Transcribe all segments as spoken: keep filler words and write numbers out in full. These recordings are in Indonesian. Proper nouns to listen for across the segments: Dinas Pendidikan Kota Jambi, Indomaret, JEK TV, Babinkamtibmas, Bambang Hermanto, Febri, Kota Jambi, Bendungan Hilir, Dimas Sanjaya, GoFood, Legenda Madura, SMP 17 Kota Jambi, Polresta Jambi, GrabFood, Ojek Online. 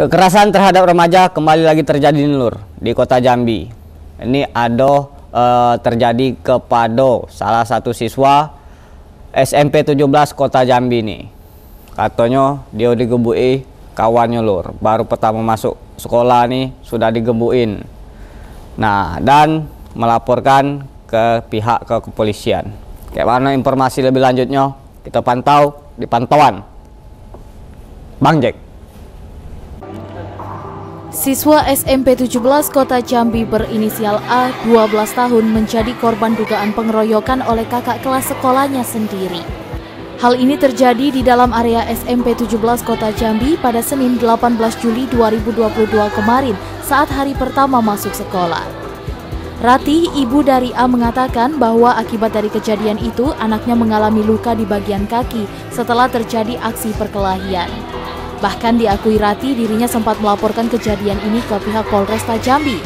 Kekerasan terhadap remaja kembali lagi terjadi di Lur, di Kota Jambi. Ini ada eh, terjadi kepada salah satu siswa S M P tujuh belas Kota Jambi ini. Katanya dia digebuki kawannya Lur, baru pertama masuk sekolah nih sudah digebuin. Nah, dan melaporkan ke pihak ke kepolisian. Kayak mana informasi lebih lanjutnya? Kita pantau di pantauan Bang Jack. Siswa S M P tujuh belas Kota Jambi berinisial A, dua belas tahun, menjadi korban dugaan pengeroyokan oleh kakak kelas sekolahnya sendiri. Hal ini terjadi di dalam area S M P tujuh belas Kota Jambi pada Senin delapan belas Juli dua ribu dua puluh dua kemarin saat hari pertama masuk sekolah. Ratih, ibu dari A, mengatakan bahwa akibat dari kejadian itu anaknya mengalami luka di bagian kaki setelah terjadi aksi perkelahian. Bahkan diakui Ratih, dirinya sempat melaporkan kejadian ini ke pihak Polresta Jambi.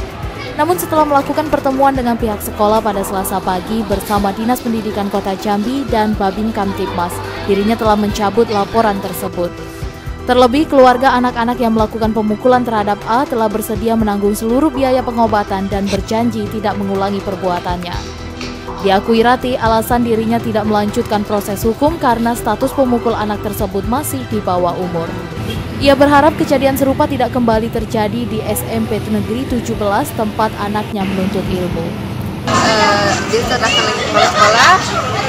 Namun setelah melakukan pertemuan dengan pihak sekolah pada Selasa pagi bersama Dinas Pendidikan Kota Jambi dan Babinkamtibmas, dirinya telah mencabut laporan tersebut. Terlebih, keluarga anak-anak yang melakukan pemukulan terhadap A telah bersedia menanggung seluruh biaya pengobatan dan berjanji tidak mengulangi perbuatannya. Diakui Ratih, alasan dirinya tidak melanjutkan proses hukum karena status pemukul anak tersebut masih di bawah umur. Ia berharap kejadian serupa tidak kembali terjadi di S M P Negeri tujuh belas tempat anaknya menuntut ilmu. Uh, dia setelah sampai kepala sekolah,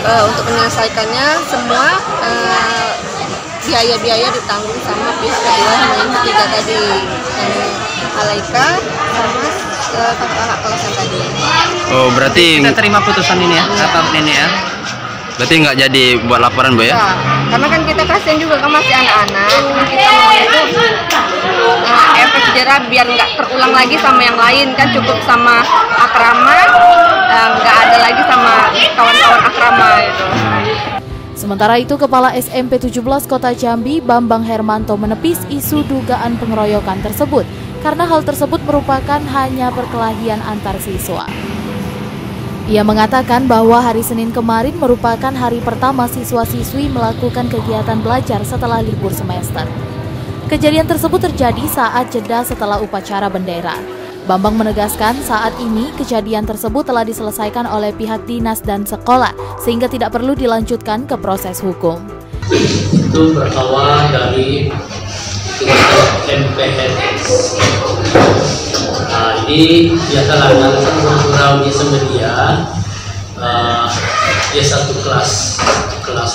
uh, untuk menyelesaikannya semua uh, biaya-biaya ditanggung sama pihak kedua yang ketiga tadi, uh, Alaika sama kakak kelas yang tadi. Oh, berarti kita terima putusan ini ya, rapat ini ya. Berarti nggak jadi buat laporan, Bu ya? Nah, karena kan kita kasihan juga kan masih anak-anak. Kita mau itu nah, efek jerah biar nggak terulang lagi sama yang lain kan, cukup sama asrama, nggak ada lagi sama kawan-kawan asrama itu. Sementara itu, Kepala S M P tujuh belas Kota Jambi, Bambang Hermanto, menepis isu dugaan pengeroyokan tersebut karena hal tersebut merupakan hanya perkelahian antar siswa. Ia mengatakan bahwa hari Senin kemarin merupakan hari pertama siswa-siswi melakukan kegiatan belajar setelah libur semester. Kejadian tersebut terjadi saat jeda setelah upacara bendera. Bambang menegaskan saat ini kejadian tersebut telah diselesaikan oleh pihak dinas dan sekolah sehingga tidak perlu dilanjutkan ke proses hukum. Itu berawal dari M P S. Jadi biasalah dalam kurang di semedia uh, dia satu kelas satu kelas.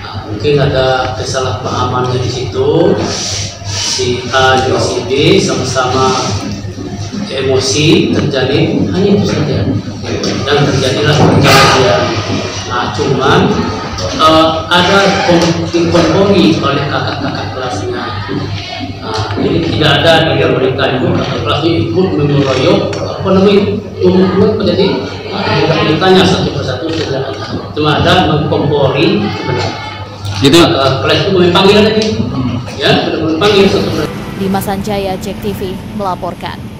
Nah, mungkin ada kesalahpahamannya di situ. Si A dan si B sama-sama emosi terjadi, hanya itu saja. Dan terjadilah kejadian. Nah, cuman uh, ada kompromi oleh kakak-kakak kelasnya. Nah, jadi tidak ada di dalam mereka itu kakak kelasnya ikut mengeroyok apa namanya umum menjadi mereka satu persatu tidak ada. Cuma ada mengkompori sebenarnya. Gitu. Kelas itu memanggil lagi. Ya, sudah memanggil satu persatu. Dimas Sanjaya, Jek T V melaporkan.